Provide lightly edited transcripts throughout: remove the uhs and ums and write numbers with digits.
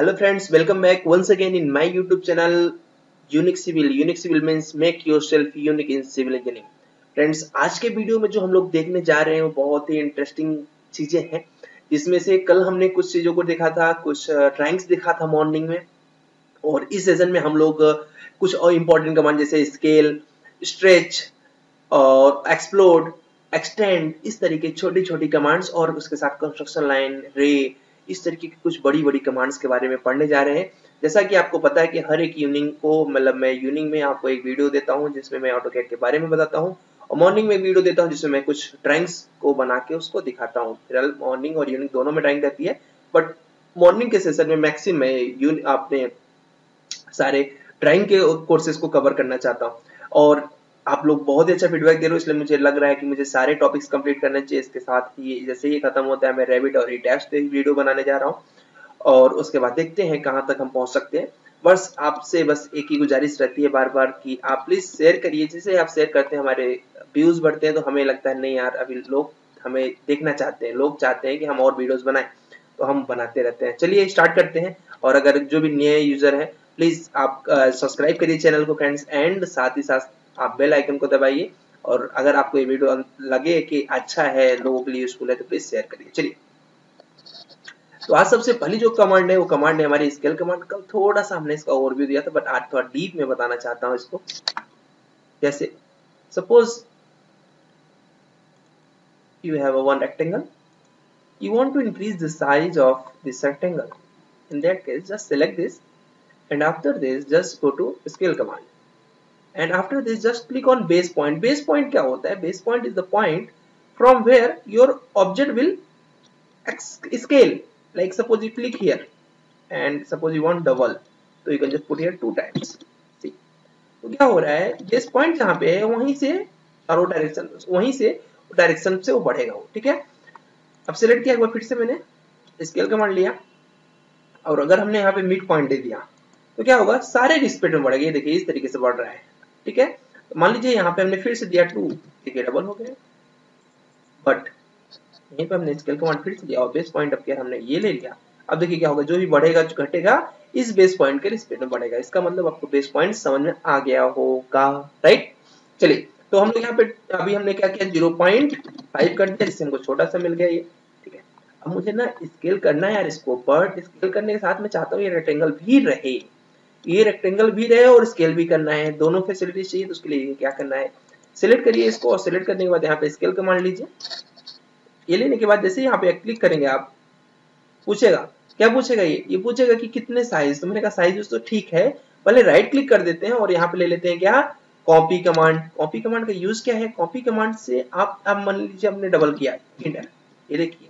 Hello friends, welcome back once again in my YouTube channel Unique Civil. Unique Civil means make yourself unique in civil engineering. Friends आज के video में जो हम लोग देखने जा रहे हैं वो बहुत ही इंटरेस्टिंग चीजें हैं, जिसमें से कल हमने कुछ चीजों को देखा था, कुछ ड्राइंग्स देखा था मॉर्निंग में, और इस सेशन में हम लोग कुछ और इम्पोर्टेंट कमांड जैसे स्केल, स्ट्रेच और एक्सप्लोड, एक्सटेंड, इस तरीके छोटी छोटी कमांड्स और उसके साथ कंस्ट्रक्शन लाइन, रे, इस तरीके की कुछ बड़ी बड़ी कमांड्स के बारे में पढ़ने जा रहे हैं। जैसा कि आपको पता है कि हर एक इवनिंग को मतलब मैं इवनिंग में आपको एक वीडियो देता हूं जिसमें मैं ऑटोकैड के बारे में बताता हूं, और मॉर्निंग में वीडियो देता हूं जिसमें मैं कुछ ड्राइंग्स को बना के उसको दिखाता हूं। फिलहाल मॉर्निंग और इवनिंग दोनों में ड्राइंग रहती है, बट मॉर्निंग के सेशन में मैक्सिमम मैं आपने सारे ड्राइंग के कोर्सेज को कवर करना चाहता हूँ, और आप लोग बहुत ही अच्छा फीडबैक दे रहे हो, इसलिए मुझे लग रहा है कि मुझे सारे टॉपिक्स कंप्लीट करने चाहिए। इसके साथ ही जैसे ही खत्म होता है मैं रेविट और एटैब्स पे वीडियो बनाने जा रहा हूं, और उसके बाद देखते हैं कहां तक हम पहुंच सकते हैं। बस आपसे बस एक ही गुजारिश रहती है बार बार कि आप प्लीज शेयर करिए। जैसे आप शेयर करते हैं हमारे व्यूज बढ़ते हैं, तो हमें लगता है नहीं यार अभी लोग हमें देखना चाहते हैं, लोग चाहते हैं कि हम और वीडियोज बनाए, तो हम बनाते रहते हैं। चलिए स्टार्ट करते हैं, और अगर जो भी नए यूजर है प्लीज आप सब्सक्राइब करिए चैनल को फ्रेंड्स, एंड साथ ही साथ आप बेल आइकन को दबाइए, और अगर आपको ये वीडियो लगे कि अच्छा है, लोगों के लिए यूजफुल है, तो प्लीज शेयर करिए। चलिए, तो आज सबसे पहली जो कमांड है वो कमांड है हमारी स्केल कमांड। कल थोड़ा सा हमने इसका ओवरव्यू दिया था, बट आज थोड़ा डीप में बताना चाहता हूं इसको। जैसे suppose you have a one rectangle, you want to increase the size of this rectangle, in that case just select this and after this just go to scale command, and after this just click on base point. Base point क्या होता है? Base point is the point from where your object will scale. Like suppose you click here and suppose you want double, so you can just put here 2 times. See, तो क्या हो रहा है, base point जहाँ पे है वहीं से चारों डायरेक्शन, वहीं से डायरेक्शन से वो बढ़ेगा वो, ठीक है। अब सेलेक्ट किया एक बार फिर से मैंने, स्केल कमांड लिया, और अगर हमने यहाँ पे मिड पॉइंट दे दिया तो क्या होगा, सारे रिस्पेक्ट में बढ़ेगा। ये देखिए इस तरीके से बढ़ रहा है, ठीक है। तो मान लीजिए यहाँ पे हमने फिर से दिया 2, ठीक है, डबल हो गया, बट यहीं पे हमने स्केल कमांड फिर से दिया और बेस पॉइंट अब क्या हमने ये ले लिया। अब देखिए क्या होगा, जो भी बढ़ेगा जो घटेगा इस बेस पॉइंट के रिस्पेक्ट में बढ़ेगा। इसका मतलब आपको बेस पॉइंट समझ में आ गया होगा, राइट। चलिए, तो हम लोग यहाँ पे अभी हमने क्या किया, 0.5 कर दिया, जिससे हमको छोटा सा मिल गया ये, ठीक है। अब मुझे ना स्केल करना है यार इसको, बट स्केल करने के साथ मैं चाहता हूँ ये रेक्टेंगल भी रहे, ये रेक्टेंगल भी रहे और स्केल भी करना है, दोनों फैसिलिटीज चाहिए। तो उसके लिए क्या करना है, सिलेक्ट करिए इसको, और सिलेक्ट करने के बाद यहाँ पे स्केल कमांड लीजिए। ये लेने के बाद जैसे यहाँ पे क्लिक करेंगे आप, पूछेगा, क्या पूछेगा, ये पूछेगा कि कितने साइज। तो मैंने कहा साइज तो ठीक है, पहले राइट क्लिक कर देते हैं और यहाँ पे ले लेते हैं क्या, कॉपी कमांड। कॉपी कमांड का यूज क्या है, कॉपी कमांड से आप मान लीजिए हमने डबल किया, ये देखिए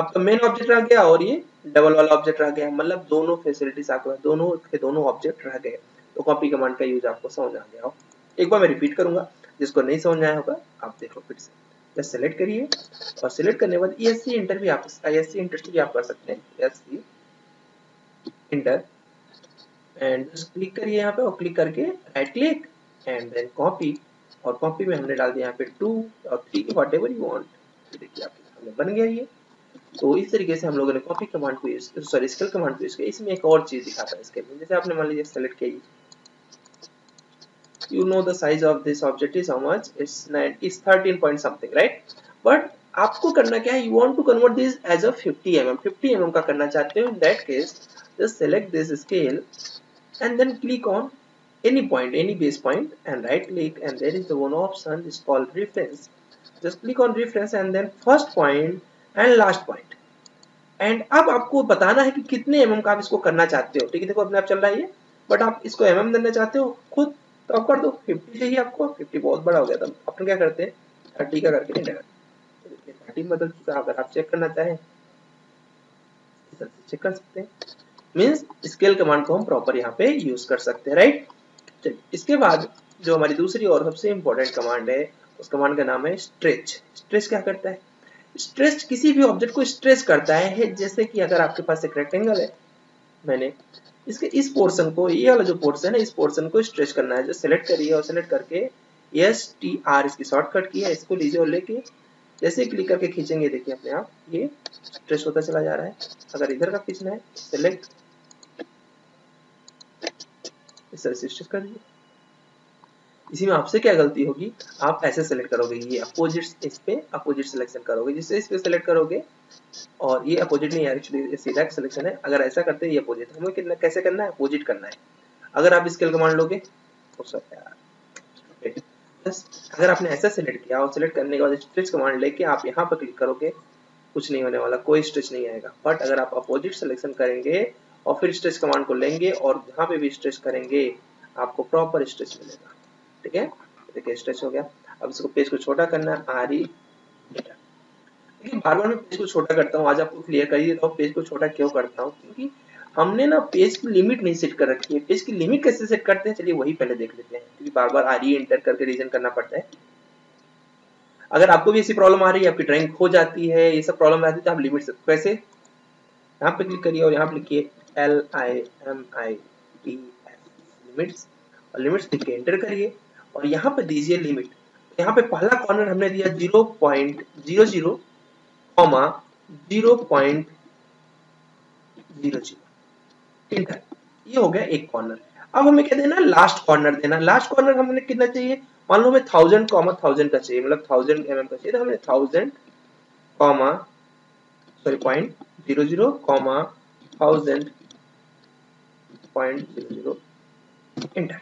आपका मेन ऑब्जेक्ट रह गया और ये डबल वाला ऑब्जेक्ट रह गया, मतलब दोनों फैसिलिटीज आपके पास, दोनों के दोनों ऑब्जेक्ट रह गए। तो कॉपी कमांड का यूज आपको समझ आ गया हो। एक बार मैं रिपीट करूंगा, जिसको नहीं समझ आया होगा आप देखो फिर से। जस्ट सेलेक्ट करिए, और सेलेक्ट करने के बाद ESC इंटर भी आप, ISC इंटर भी आप कर सकते हैं, ESC enter, and just click करिए यहाँ पे, और क्लिक करके right click and then copy, और कॉपी में हमने डाल दिया यहाँ पे 2 और 3 व्हाटएवर यू वांट। देखिए आपके सामने बन गया ये। तो इस तरीके से हम लोगों ने कॉपी कमांड को यूज, सॉरी स्केल कमांड को यूज किया। इसमें एक और चीज दिखाता है इसके अंदर, जैसे आपने मान लीजिए सेलेक्ट किया, you know the size of this object is how much, it's 13 point something, right. But आपको करना क्या है, you want to convert this as a 50 mm का करना चाहते हो। In that case just select this scale and then click on any point, any base point, and right click, and there is the one option is called reference. Just click on reference and then first point and last point. And अब आपको बताना है कि कितने mm का आप इसको करना चाहते हो, ठीक है। देखो अपने आप चल रहा है ये, बट आप इसको mm देना चाहते हो खुद, तो आप कर दो 50 चाहिए आपको, 50 बहुत बड़ा हो गया था। अपन क्या करते हैं 30 का करके इंटर, 30 बदल चुका। अगर आप चेक करना चाहें चेक कर सकते हैं, मीन्स स्केल कमांड को हम प्रॉपर यहाँ पे यूज कर सकते हैं, राइट। चलिए, इसके बाद जो हमारी दूसरी और सबसे इम्पोर्टेंट कमांड है, उस कमांड का नाम है स्ट्रेच। स्ट्रेच क्या करता है, स्ट्रेच किसी भी ऑब्जेक्ट को स्ट्रेच करता है। जैसे कि अगर आपके पास एक रेक्टेंगल है, मैंने इसके इस पोर्शन को, ये वाला जो पोर्शन है, इस पोर्शन को स्ट्रेच करना है। जो सेलेक्ट करिए, और सेलेक्ट करके STR इसकी शॉर्टकट की है, इसको लीजिए और लेके जैसे क्लिक करके खींचेंगे, देखिए अपने आप ये स्ट्रेच होता चला जा रहा है। अगर इधर का खींचना है सेलेक्ट इस तरह से स्टिच कर दीजिए। इसी में आपसे क्या गलती होगी, आप ऐसे सेलेक्ट करोगे, ये अपोजिट, इस पे अपोजिट सिलेक्शन करोगे, जिससे इस पे सेलेक्ट करोगे और ये अपोजिट नहीं है, एक्चुअली सीधा एक सिलेक्शन है। अगर ऐसा करते हैं ये अपोजिट, हमें कितना कैसे करना है, अपोजिट करना है। अगर आप स्केल कमांड लोगे तो अगर आपने ऐसा सेलेक्ट किया और सेलेक्ट करने के बाद स्ट्रेच कमांड लेके आप यहाँ पर क्लिक करोगे, कुछ नहीं होने वाला, कोई स्ट्रेच नहीं आएगा। बट अगर आप अपोजिट सिलेक्शन करेंगे और फिर स्ट्रेच कमांड को लेंगे और यहाँ पे भी स्ट्रेच करेंगे, आपको प्रॉपर स्ट्रेच मिलेगा। ठीक है, देखिए स्ट्रेच हो गया। अब इसको पेज को छोटा करना है, आरी डेटा। देखिए बार बार मैं पेज को छोटा करता हूँ, आज आपको क्लियर कर देता हूँ पेज को छोटा क्यों करता हूँ, क्योंकि हमने ना पेज की लिमिट नहीं सेट कर रखी है। पेज की लिमिट कैसे सेट करते हैं, चलिए वही पहले देख लेते हैं, क्योंकि बार बार आरी एंटर करके रीजन करना पड़ता है। अगर आपको भी ऐसी प्रॉब्लम आ रही है, आपकी ड्राइंग खो जाती है, ये सब प्रॉब्लम आती है, तो आप लिमिट सेट कैसे, यहाँ पे क्लिक करिए और यहाँ पे लिखिए LIMITS और लिमिट्स लिख के एंटर करिए और यहाँ पे दीजिए लिमिट। यहाँ पे पहला कॉर्नर हमने दिया 0.00, 0.00। ये हो गया एक कॉर्नर। अब हमें क्या देना, लास्ट कॉर्नर देना। लास्ट कॉर्नर हमने कितना चाहिए, मान लो हमें 1000, 1000 का चाहिए, मतलब 1000 mm का चाहिए, तो हमने 1000.00, 1000.00 एंटर।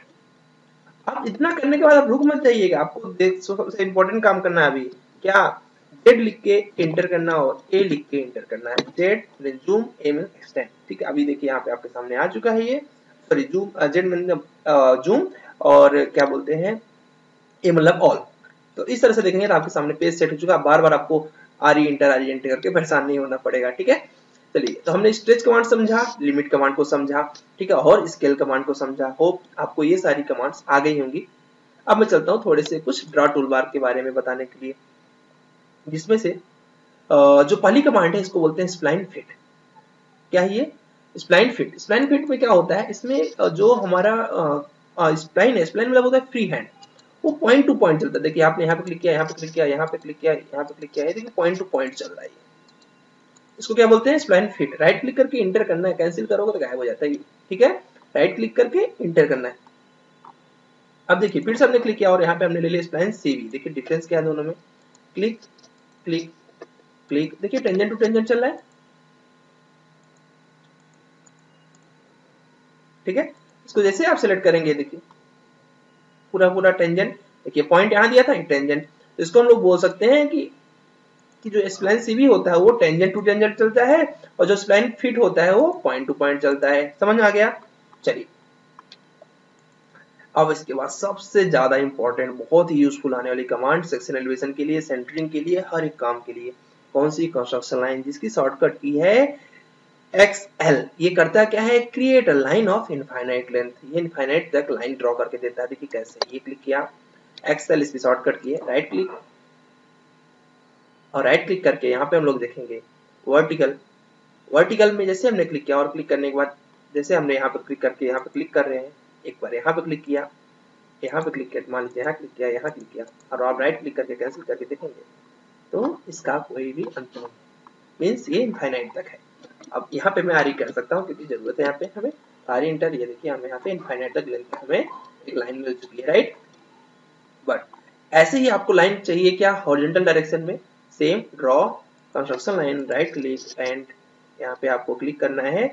अब इतना करने के बाद आप रुक मत जाइएगा, आपको सबसे इम्पोर्टेंट काम करना है अभी, क्या, Z लिख के एंटर करना और A लिख के एंटर करना है। Z में zoom, A में extend। ठीक है, अभी देखिए यहाँ पे आपके सामने आ चुका है ये, सॉरी Z मतलब zoom और क्या बोलते हैं A मतलब all। तो इस तरह से देखेंगे तो आपके सामने पेज सेट हो चुका है। बार बार आपको आरी एंटर करके परेशान नहीं होना पड़ेगा। ठीक है, चलिए तो हमने स्ट्रेच कमांड समझा, लिमिट कमांड को समझा, ठीक है, और स्केल कमांड को समझा। होप आपको ये सारी कमांड्स आ गई होंगी। अब मैं चलता हूँ थोड़े से कुछ ड्रा टूल बार के बारे में बताने के लिए, जिसमें से जो पहली कमांड है इसको बोलते हैं स्प्लाइन फिट। क्या है ये, स्प्लाइन फिट। स्प्लाइन फिट में क्या होता है, इसमें जो हमारा स्प्लाइन है, स्प्लाइन मतलब होता है फ्री हैंड, वो पॉइंट टू पॉइंट चलता है। देखिए आपने यहाँ पे क्लिक किया, यहाँ पे क्लिक किया, यहाँ पे क्लिक किया, यहाँ पे क्लिक किया, देखिए पॉइंट टू पॉइंट चल रहा है। इसको क्या बोलते हैं, स्प्लाइन फिट। राइट क्लिक करके इंटर करना है, कैंसिल करोगे तो गायब हो जाता है। ठीक है, राइट क्लिक करके इंटर करना है। अब देखिए फिर से हमने क्लिक किया और यहाँ पे हमने ले लिया स्प्लाइन CV। देखिए डिफरेंस क्या है दोनों में, क्लिक क्लिक क्लिक, देखिए टेंजेंट टू टेंजेंट चल रहा है। ठीक है, इसको जैसे आप सिलेक्ट करेंगे देखिए पूरा पूरा टेंजेंट, देखिए पॉइंट यहाँ दिया था टेंजेंट। तो इसको हम लोग बोल सकते हैं कि जो स्प्लाइन CV होता है वो टेंजेंट टू टेंजेंट चलता है और जो स्प्लाइन फिट होता है वो पॉइंट टू पॉइंट चलता है। समझ में आ गया। चलिए अब इसके बाद सबसे ज्यादा इंपॉर्टेंट, बहुत ही यूजफुल आने वाली कमांड सेक्शन एलिवेशन के लिए, सेंटरिंग के लिए, हर एक काम के लिए, कौन सी, कंस्ट्रक्शन लाइन, जिसकी शॉर्टकट की है XL। ये करता क्या है, create a line of infinite length, ये इनफाइनाइट तक लाइन ड्रॉ करके देता है। देखिए कैसे, ये क्लिक किया XL, इसकी शॉर्टकट की है, राइट क्लिक और राइट क्लिक करके यहाँ पे हम लोग देखेंगे वर्टिकल। वर्टिकल में जैसे हमने क्लिक किया और क्लिक करने के बाद जैसे हमने यहाँ पे क्लिक करके यहाँ पे क्लिक कर रहे हैं, एक बार यहाँ पे क्लिक किया, यहाँ पे क्लिक किया, मान लीजिए यहाँ क्लिक किया, यहाँ क्लिक किया और आप राइट क्लिक करके कैंसिल करके देखेंगे तो इसका कोई भी अंत नहीं, मीन्स ये इनफाइनाइट तक है। अब यहाँ पे मैं आरी कर सकता हूँ क्योंकि जरूरत है यहाँ पे हमें आरी इंटर। ये देखिए हमें यहाँ पे इनफाइनाइट तक लेंथ हमें एक लाइन मिल चुकी है, राइट। बट ऐसे ही आपको लाइन चाहिए क्या, हॉरिजॉन्टल डायरेक्शन में, same draw construction line, right click and यहाँ पे आपको क्लिक करना है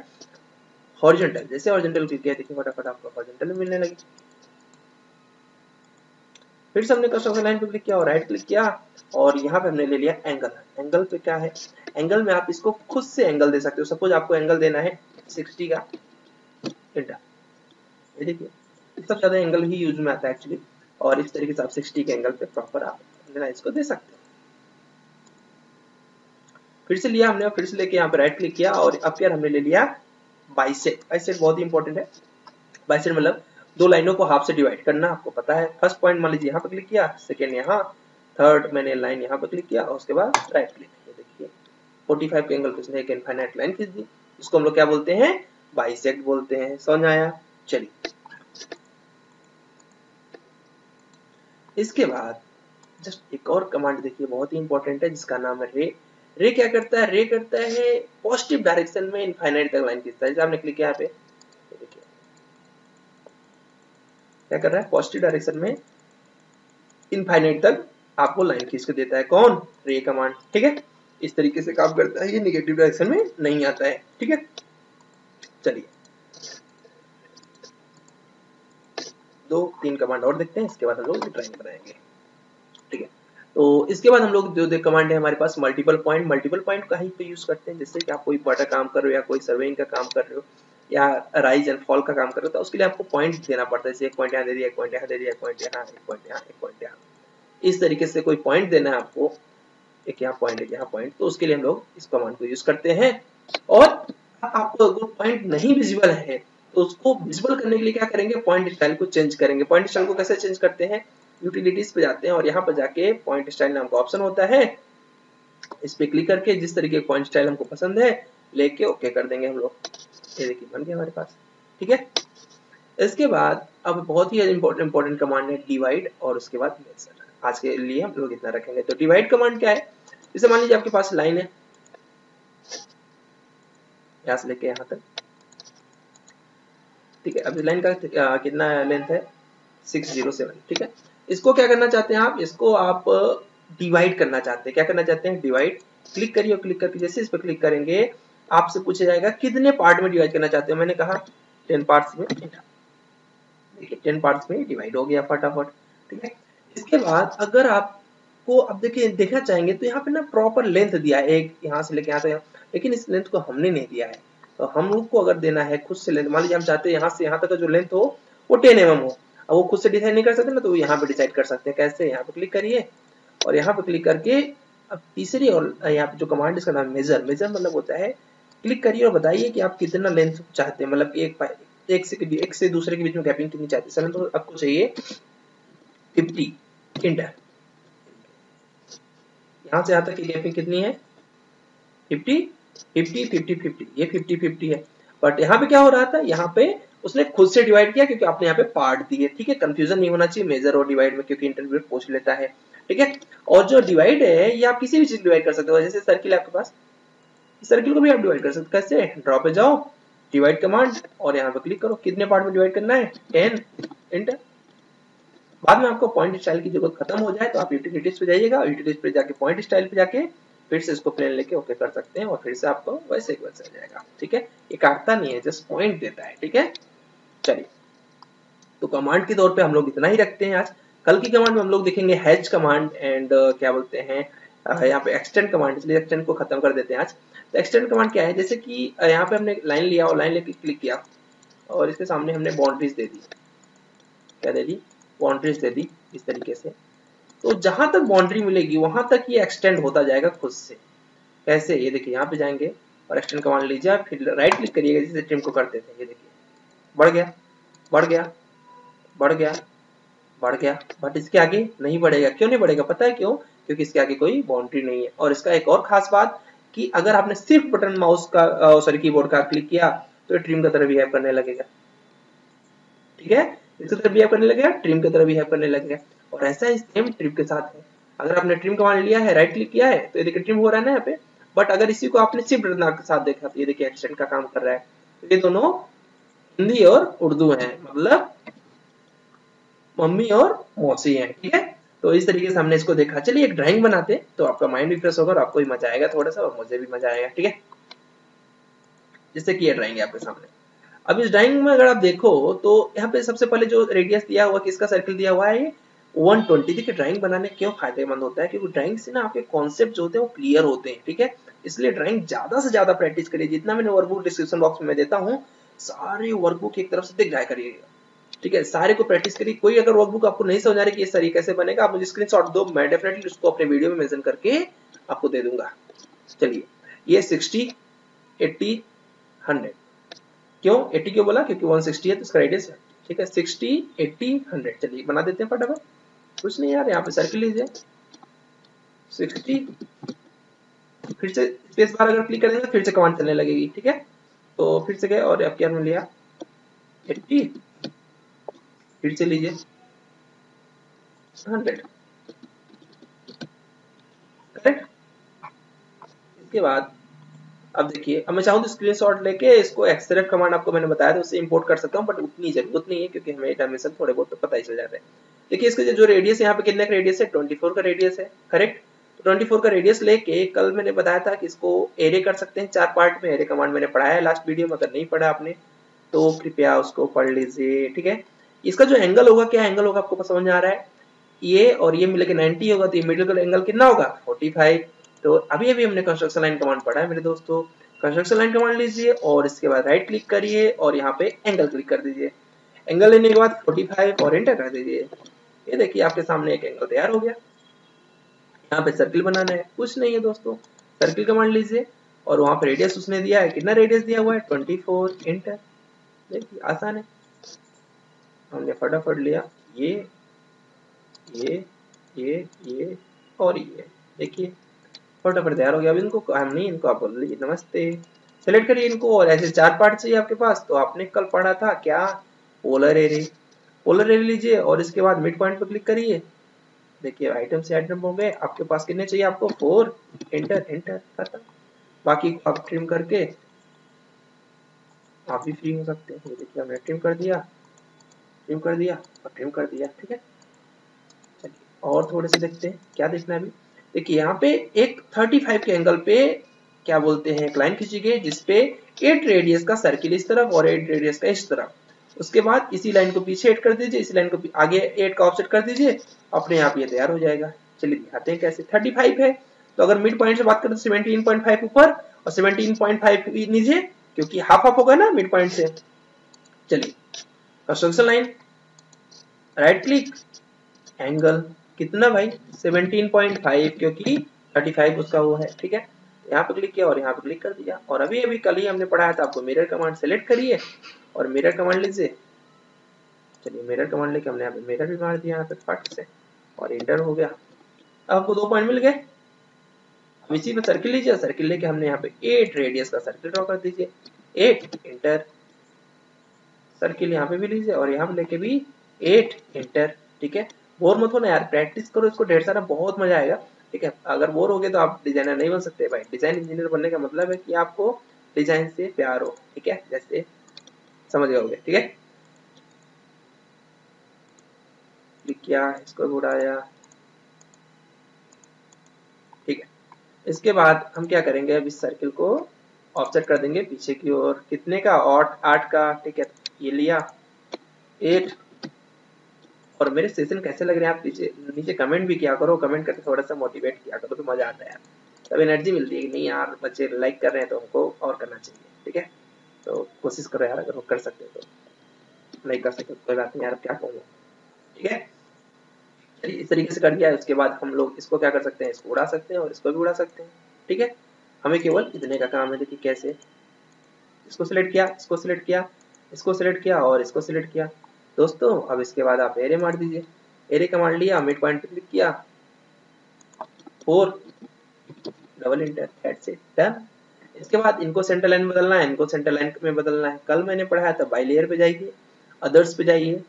हॉरिजॉन्टल। जैसे हॉरिजॉन्टल क्लिक किया देखिए फटाफट आपको हॉरिजॉन्टल मिलने लगी। फिर से हमने कंस्ट्रक्शन लाइन पे क्लिक किया और राइट क्लिक किया और यहाँ पे हमने ले लिया एंगल। एंगल पे क्या है, एंगल में आप इसको खुद से एंगल दे सकते हो। सपोज आपको एंगल देना है 60 का, एंटर। ये देखिए सबसे ज्यादा एंगल ही यूज में आता है एक्चुअली, और इस तरीके से आप 60 के एंगल पे प्रॉपर आप इसको दे सकते हो। फिर से लिया हमने, फिर से लेके यहाँ पे राइट क्लिक किया और अब यार हमने ले लिया बाइसेक्ट। बाइसेक्ट बहुत ही इंपॉर्टेंट है। बाइसेक्ट मतलब दो लाइनों को हाफ से डिवाइड करना, आपको पता है। फर्स्ट पॉइंट मान लीजिए यहाँ पे क्लिक किया, सेकंड यहाँ, थर्ड मैंने लाइन यहाँ पे क्लिक किया और उसके बाद राइट क्लिक किया, देखिए 45 के एंगल पे उसने एक इनफाइनाइट लाइन खींच दी। इसको हम लोग क्या बोलते हैं, बाइसेक्ट बोलते हैं। समझ आया। चलिए इसके बाद जस्ट एक और कमांड देखिए, बहुत ही इंपॉर्टेंट है, जिसका नाम है रे। रे क्या करता है, रे करता है पॉजिटिव डायरेक्शन में इनफाइनाइट तक लाइन खींचता है। जैसे आपने क्लिक किया यहाँ पे, देखिए क्या कर रहा है, पॉजिटिव डायरेक्शन में इनफाइनाइट तक आपको लाइन खींच के देता है। कौन? रे कमांड। ठीक है, इस तरीके से काम करता है, ये नेगेटिव डायरेक्शन में नहीं आता है। ठीक है, चलिए 2-3 कमांड और देखते हैं, इसके बाद हम लोग ड्राइंग बनाएंगे। ठीक है, तो इसके बाद हम लोग जो कमांड है हमारे पास मल्टीपल पॉइंट का ही तो यूज करते हैं। जैसे कि आप कोई वाटर काम कर रहे हो या कोई सर्वेइंग का काम कर रहे हो या राइज एंड फॉल का काम कर रहे हो, तो उसके लिए आपको पॉइंट देना पड़ता है। जैसे एक पॉइंट यहाँ दे दिया, एक पॉइंट यहाँ दे दिया, एक पॉइंट यहाँ, एक पॉइंट यहाँ, एक पॉइंट यहाँ, इस तरीके से कोई पॉइंट देना है आपको, एक यहाँ पॉइंट, एक यहाँ पॉइंट। तो उसके लिए हम लोग इस कमांड को यूज करते हैं। और आपको अगर पॉइंट नहीं विजिबल है तो उसको विजिबल करने के लिए क्या करेंगे, पॉइंट स्टाइल को चेंज करेंगे। पॉइंट स्टाइल को कैसे चेंज करते हैं, यूटिलिटीज पे जाते हैं और यहाँ पर जाके पॉइंट स्टाइल नाम का ऑप्शन होता है, इस पे क्लिक करके जिस तरीके का पॉइंट स्टाइल हमको पसंद है लेके ओके कर देंगे हम लोग। ये देखिए बन गया हमारे पास। ठीक है, इसके बाद अब बहुत ही इंपॉर्टेंट कमांड है डिवाइड, और उसके बाद मेजर। आज के लिए हम लोग इतना रखेंगे। तो डिवाइड कमांड क्या है, जैसे मान लीजिए आपके पास लाइन है यहाँ से लेके यहाँ तक। ठीक है, अब इस लाइन का कितना लेंथ है, 607। ठीक है, इसको क्या करना चाहते हैं आप, इसको आप डिवाइड करना चाहते हैं। क्या करना चाहते हैं, डिवाइड। क्लिक करिए, क्लिक करके जैसे इस पर क्लिक करेंगे आपसे पूछा जाएगा कितने पार्ट में डिवाइड करना चाहते हो। मैंने कहा 10 पार्ट्स में। देखिए 10 पार्ट्स में डिवाइड हो गया फटाफट। ठीक है, इसके बाद अगर आपको अब देखिए देखना चाहेंगे तो यहाँ पे ना प्रॉपर लेंथ दिया है, एक यहाँ से लेके यहाँ तक, लेकिन इस लेंथ को हमने नहीं दिया है। तो हम लोग को अगर देना है खुद से लेंथ, मान लीजिए हम चाहते हैं यहाँ से यहाँ तक का जो लेंथ हो वो 10 mm हो। अब वो खुद से डिसाइड नहीं कर सकते ना, तो यहाँ पे डिसाइड कर सकते हैं। कैसे, यहाँ पे क्लिक करिए और यहाँ पे क्लिक करके अब तीसरी और यहाँ पे जो कमांड इसका नाम मेजर। मेजर मतलब होता है क्लिक करिए और बताइए कि आप कितना लेंथ चाहते हैं, मतलब एक से दूसरे के बीच में गैपिंग कितनी चाहते हैं। सर तो आपको चाहिए 50 इंटर, यहाँ से यहाँ तक की गैपिंग कितनी है, 50 50 50 50। ये 50 50 है, बट यहाँ पे क्या हो रहा था, यहाँ पे उसने खुद से डिवाइड किया क्योंकि आपने यहाँ पे पार्ट दिए। ठीक है, कंफ्यूजन नहीं होना चाहिए मेजर और डिवाइड में, क्योंकि इंटरव्यू पूछ लेता है। ठीक है, और जो डिवाइड है ये आप किसी भी चीज डिवाइड कर सकते हो। जैसे सर्किल आपके पास, सर्किल को भी आप डिवाइड कर सकते हो। कैसे, ड्रॉ पे जाओ, डिवाइड कमांड और यहाँ पे क्लिक करो। कितने पार्ट में डिवाइड करना है, 10 इंटर। बाद में आपको पॉइंट स्टाइल की जरूरत खत्म हो जाए तो आप यूटिलिटीज पे जाइएगा, यूटिलिटीज पे जाके पॉइंट स्टाइल पे जाके फिर से इसको प्लेन लेके ओके कर सकते हैं और फिर से आपको वैसे ही वैसे आ जाएगा। ठीक है, ये काटता नहीं है, जस्ट पॉइंट देता है। ठीक है, चलिए तो कमांड के तौर पे हम लोग इतना ही रखते हैं आज। कल की कमांड में हम लोग देखेंगे हैच कमांड एंड क्या बोलते हैं यहाँ पे एक्सटेंड कमांड, इसलिए एक्सटेंड को खत्म कर देते हैं आज। तो एक्सटेंड कमांड क्या है, जैसे कि यहाँ पे हमने लाइन लिया और लाइन लेके क्लिक किया और इसके सामने हमने बाउंड्रीज दे दी। क्या दे दी, बाउंड्रीज दे दी इस तरीके से। तो जहां तक बाउंड्री मिलेगी वहां तक ये एक्सटेंड होता जाएगा खुद से। कैसे, ये देखिए यहाँ पे जाएंगे और एक्सटेंड कमांड लीजिए, फिर राइट क्लिक करिएगा जैसे ट्रिम को करते थे। ये देखिए बढ़ गया, बढ़ गया, बढ़ गया, बढ़ गया, बट इसके आगे नहीं बढ़ेगा। क्यों नहीं बढ़ेगा, पता है क्यों, क्योंकि इसके आगे कोई बाउंड्री नहीं है। और इसका एक और खास बात कि अगर आपने सिर्फ बटन माउस का सॉरी कीबोर्ड का क्लिक किया तो ट्रिम की तरह बिहेव करने लगेगा। ठीक है, इसकी तरह बिहेव करने लगेगा, ट्रिम की तरह बिहेव करने लगेगा। और ऐसा ही सेम ट्रिम के साथ है, अगर आपने ट्रिम कमांड लिया है, राइट क्लिक किया है तो ये देखिए ट्रिम हो रहा है ना यहाँ पे। बट अगर इसी को आपने सिर्फ बटन के साथ देखा तो ये देखिए एक्सटेंड का काम कर रहा है। ये दोनों हिंदी और उर्दू है, मतलब मम्मी और मौसी है। ठीक है, तो इस तरीके से हमने इसको देखा। चलिए एक ड्राइंग बनाते हैं, तो आपका माइंड भी फ्रेश होगा और आपको भी मजा आएगा थोड़ा सा और मुझे भी मजा आएगा। ठीक है, जिससे कि ये ड्राइंग है आपके सामने। अब इस ड्राइंग में अगर आप देखो तो यहाँ पे सबसे पहले जो रेडियस दिया हुआ, किसका सर्किल दिया हुआ है, 120। देखिए ड्राइंग बनाने क्यों फायदेमंद होता है, क्योंकि ड्राइंग से ना आपके कॉन्सेप्ट जो होते हैं वो क्लियर होते हैं। ठीक है, इसलिए ड्राइंग ज्यादा से ज्यादा प्रैक्टिस करिए। जितना मैंने वर्कबुक डिस्क्रिप्शन बॉक्स में देता हूँ, सारे वर्कबुक एक तरफ से देख जाया करिएगा। ठीक है, सारे को प्रैक्टिस करिए। कोई अगर वर्कबुक आपको नहीं समझ आ रही कि इस तरीके से बनेगा, आप मुझे स्क्रीनशॉट दो, मैं डेफिनेटली उसको अपने वीडियो में मेंशन करके आपको दे दूंगा। चलिए, ये 60 80 100, क्यों 80 क्यों बोला, क्योंकि 160 है तो इसका रेडियस है। ठीक है, 60 80 100। चलिए बना देते हैं फटाफट। कुछ नहीं यार, यहाँ पे सर्किल लीजिए 60, फिर से स्पेस बार अगर क्लिक कर देंगे फिर से कमांड चलने लगेगी। ठीक है, तो फिर से गए और आपके हमने लिया 80, फिर से लीजिए 100, करेक्ट। इसके बाद अब देखिए, अब मैं चाहूँ तो स्क्रीनशॉट लेके इसको एक्सरेट कमांड आपको मैंने बताया था उससे इंपोर्ट कर सकता हूँ, बट उतनी जरूरत नहीं है क्योंकि हमें डायमेंशन थोड़े बहुत तो पता ही चल जाता है। देखिए इसका जो रेडियस यहाँ पे कितने का रेडियस है, 24 का रेडियस है, करेक्ट। 24 का रेडियस लेके कल मैंने बताया था कि इसको एरे कर सकते हैं, चार पार्ट में एरे कमांड मैंने पढ़ाया है लास्ट वीडियो में, अगर नहीं पढ़ा आपने तो कृपया उसको पढ़ लीजिए, ठीक है। इसका जो एंगल होगा, क्या एंगल होगा आपको समझ में आ रहा है, ये और ये मिलकर 90 होगा, तो ये मिडिल का एंगल कितना होगा, 45। तो अभी अभी हमने कंस्ट्रक्शन लाइन कमांड पढ़ा है मेरे दोस्तों। कंस्ट्रक्शन लाइन कमांड लीजिए और इसके बाद राइट क्लिक करिए और यहाँ पे एंगल क्लिक कर दीजिए। एंगल लेने के बाद 45 और एंटर कर दीजिए। ये देखिए आपके सामने एक एंगल तैयार हो गया। यहाँ पे सर्किल बनाना है, कुछ नहीं है दोस्तों, सर्किल कमांड लीजिए और वहां पर रेडियस उसने दिया है, कितना रेडियस दिया हुआ है, 24, एंटर। देखिए आसान है, हमने फटाफट लिया ये और ये, देखिए फटाफट तैयार हो गया। अब इनको काम नहीं, इनको आप बोल लीजिए नमस्ते, सेलेक्ट करिए इनको। और ऐसे चार पार्ट चाहिए आपके पास, तो आपने कल पढ़ा था क्या, पोलर एरे लीजिए और इसके बाद मिड पॉइंट पर क्लिक करिए। देखिए आइटम से आइटम हो गए, आपके पास कितने चाहिए आपको, 4, एंटर खत्म। बाकी आप ट्रिम करके आप भी फ्री हो सकते हैं। देखिए हमने ट्रिम कर दिया, ठीक है। चलिए और थोड़े से देखते हैं क्या देखना है अभी। देखिए यहाँ पे एक 35 के एंगल पे क्या बोलते हैं, एक लाइन खींची गई जिसपे 8 रेडियस का सर्किल इस तरफ और 8 रेडियस का इस तरफ। उसके बाद इसी लाइन को पीछे एड कर दीजिए, इसी लाइन को आगे 8 का ऑफसेट कर दीजिए, अपने आप ये तैयार हो जाएगा। चलिए दिखाते हैं कैसे। 35 है तो अगर मिड पॉइंट से बात करें तो 17.5 ऊपर और 17.5 नीचे, क्योंकि हाफ हाफ होगा ना मिड पॉइंट से। चलिए construction line, right click, angle कितना भाई, 17.5 क्योंकि 35 उसका वो है, ठीक है। यहाँ पे क्लिक किया और यहाँ पे क्लिक कर दिया। और अभी अभी कल ही हमने पढ़ाया था आपको, मिरर कमांड सेलेक्ट करिए और मिरर कमांड लीजिए। चलिए मिरर कमांड लेके हमने यहाँ पे मिरर भी मार दिया यहाँ पे फट से और एंटर हो गया। अब आपको 2 पॉइंट मिल गए। अब इसी पे सर्किल लीजिए, सर्किल लेके हमने यहाँ पे 8 रेडियस का सर्किल ड्रॉ कर दीजिए, 8, एंटर। सर्किल यहाँ पे भी लीजिए और यहाँ पे लेके भी 8, एंटर, ठीक है। बोर मत होना यार, प्रैक्टिस करो इसको ढेर सारा, बहुत मजा आएगा, ठीक है। अगर बोर हो गए तो आप डिजाइनर नहीं बन सकते भाई। डिजाइन इंजीनियर बनने का मतलब है कि आपको डिजाइन से प्यार हो, ठीक है, जैसे समझ जाओगे, ठीक है। क्या इसको घुराया, ठीक है। इसके बाद हम क्या करेंगे, अब इस सर्किल को ऑफसेट कर देंगे पीछे की ओर, कितने का, 8 का, ठीक है। ये लिया 8। और मेरे सेशन कैसे लग रहे हैं आप नीचे कमेंट भी किया करो, कमेंट करके थोड़ा सा मोटिवेट किया करो तो मजा आता है यार, तब एनर्जी मिलती है कि नहीं यार बच्चे लाइक कर रहे हैं तो हमको और करना चाहिए, ठीक है। तो कोशिश करो यार, अगर कर सकते हो तो, नहीं कर सकते कोई बात नहीं यार, क्या कहूँगा, ठीक है। चलिए इस तरीके से कर दिया। उसके बाद हम लोग इसको क्या कर सकते हैं, इसको उड़ा सकते हैं और इसको भी उड़ा सकते हैं, ठीक है। हमें केवल इतने का काम है। देखिए कैसे, इसको सिलेक्ट किया, इसको सिलेक्ट किया, इसको सिलेक्ट किया और इसको सिलेक्ट किया दोस्तों। अब इसके बाद आप एरे मार दीजिए, एरे कमांड लिया, मिड पॉइंट पे क्लिक किया, 4, double enter, that's it, done. इसके बाद इनको सेंटर लाइन बदलना है, इनको सेंटर लाइन में बदलना है। कल मैंने पढ़ाया था बाई लेयर पे जाइए, अदर्स पे जाइए,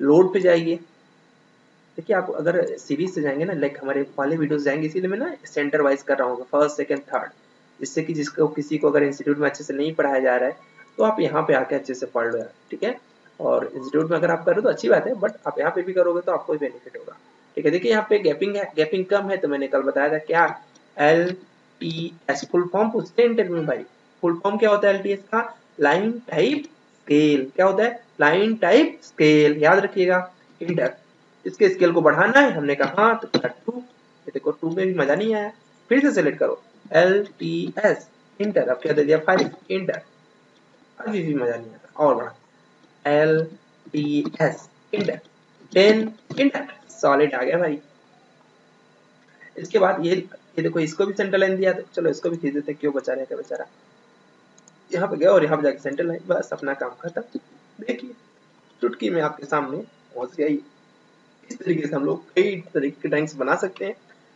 लोड पे जाइए। देखिए आप अगर सीरीज से जाएंगे ना, लाइक हमारे वाले वीडियोस जाएंगे, इसीलिए मैं ना सेंटर वाइज कर रहा हूँ, फर्स्ट, सेकंड, थर्ड, जिससे कि जिसको किसी को अगर इंस्टीट्यूट में अच्छे से नहीं पढ़ाया जा रहा है तो आप यहाँ पे आके अच्छे से पढ़ लो यार, ठीक है। और इंस्टीट्यूट में अगर आप करो तो अच्छी बात है, बट आप यहाँ पे भी करोगे तो आपको बेनिफिट होगा, ठीक है। देखिए यहाँ पे गैपिंग है, गैपिंग कम है तो मैंने कल बताया था क्या, LTS फुल फॉर्म पूछते हैं इंटरव्यू में भाई। फुल फॉर्म क्या होता है LTS का, लाइन टाइप स्केल। क्या होता है, लाइन टाइप स्केल, याद रखिएगा, इंटर। इसके स्केल को बढ़ाना है, हमने कहा तो 2, देखो 2 में भी मजा नहीं आया, फिर से सिलेक्ट करो LTS, इंटर। अब क्या दे दिया 5, इंटर, अभी भी मजा नहीं आता, और बढ़ा LTS, इंटर, 10, इंटर, सॉलिड आ गया भाई। इसके बाद ये देखो इसको भी सेंटर लाइन दिया, तो चलो इसको भी खींच देते, क्यों बचा रहे हैं बेचारा, यहाँ पे गया और यहाँ पे जाके सेंटर लाइन, बस अपना काम खत्म। देखिए चुटकी में आपके सामने पहुंच गया। इस तरीके से हम लोग कई तरीके के ड्राइंग्स बना सकते हैं।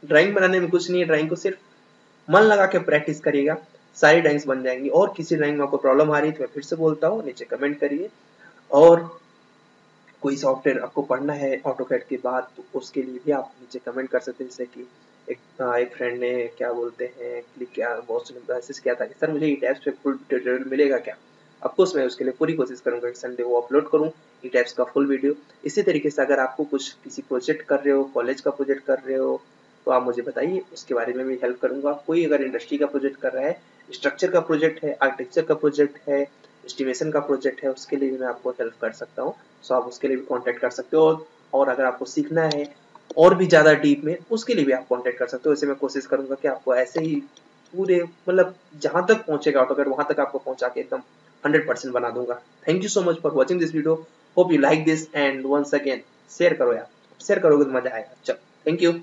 ड्राइंग बनाने में कुछ नहीं है, ड्राइंग को सिर्फ मन लगा के प्रैक्टिस करिएगा, सारी ड्राइंग्स बन जाएंगी। और किसी ड्राइंग में आपको प्रॉब्लम आ रही है तो मैं फिर से बोलता हूँ, नीचे कमेंट करिए। और कोई सॉफ्टवेयर आपको पढ़ना है ऑटोकैड के बाद तो उसके लिए भी आप नीचे कमेंट कर सकते हैं, जैसे कि एक फ्रेंड ने क्या बोलते हैं क्लिक किया, बहुत मैसेज किया था कि सर मुझे ईटैब्स पे फुल ट्यूटोरियल मिलेगा क्या। अब कोर्स मैं उसके लिए पूरी कोशिश करूंगा कि संडे वो अपलोड करूं ईटैब्स का फुल वीडियो। इसी तरीके से अगर आपको कुछ किसी प्रोजेक्ट कर रहे हो, कॉलेज का प्रोजेक्ट कर रहे हो तो आप मुझे बताइए, उसके बारे में भी हेल्प करूंगा। कोई अगर इंडस्ट्री का प्रोजेक्ट कर रहा है, स्ट्रक्चर का प्रोजेक्ट है, आर्किटेक्चर का प्रोजेक्ट है, एस्टिमेशन का प्रोजेक्ट है, उसके लिए भी मैं आपको हेल्प कर सकता हूँ। सो आप उसके लिए भी कॉन्टैक्ट कर सकते हो। और अगर आपको सीखना है और भी ज़्यादा डीप में, उसके लिए भी आप कांटेक्ट कर सकते हो। ऐसे मैं कोशिश करूंगा कि आपको ऐसे ही पूरे मतलब जहां तक पहुंचेगा ऑटोकैड वहां तक आपको पहुंचा के एकदम 100% बना दूंगा। Thank you so much for watching this video. Hope you like this and once again share करो यार, शेयर करोगे तो मजा आएगा। चलो थैंक यू।